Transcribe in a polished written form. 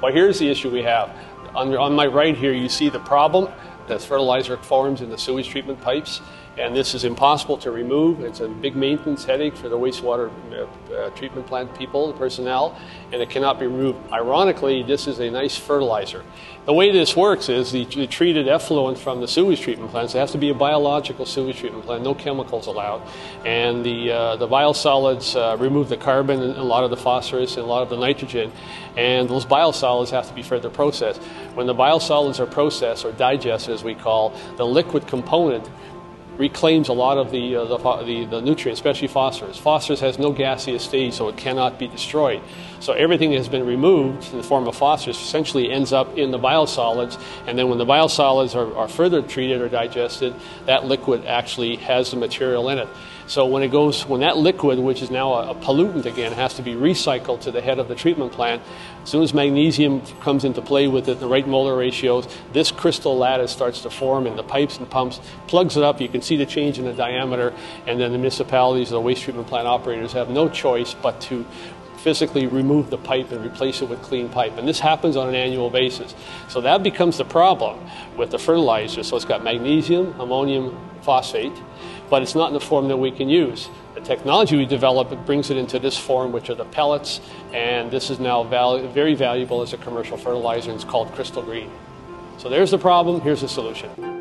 Well, here's the issue we have. On my right here, you see the problem. That's fertilizer forms in the sewage treatment pipes, and this is impossible to remove. It's a big maintenance headache for the wastewater treatment plant people, the personnel, and it cannot be removed. Ironically, this is a nice fertilizer. The way this works is the treated effluent from the sewage treatment plants, it has to be a biological sewage treatment plant, no chemicals allowed, and the biosolids remove the carbon and a lot of the phosphorus and a lot of the nitrogen, and those biosolids have to be further processed. When the biosolids are processed or digested, as we call, the liquid component reclaims a lot of the nutrients, especially phosphorus. Phosphorus has no gaseous stage, so it cannot be destroyed. So everything that has been removed in the form of phosphorus essentially ends up in the biosolids, and then when the biosolids are further treated or digested, that liquid actually has the material in it. So when that liquid, which is now a pollutant again, has to be recycled to the head of the treatment plant, as soon as magnesium comes into play with it, the right molar ratios, this crystal lattice starts to form in the pipes and pumps, plugs it up, you can see the change in the diameter, and then the municipalities, the waste treatment plant operators have no choice but to physically remove the pipe and replace it with clean pipe. And this happens on an annual basis. So that becomes the problem with the fertilizer. So it's got magnesium, ammonium phosphate, but it's not in the form that we can use. The technology we develop, it brings it into this form, which are the pellets, and this is now very valuable as a commercial fertilizer, and it's called Crystal Green. So there's the problem, here's the solution.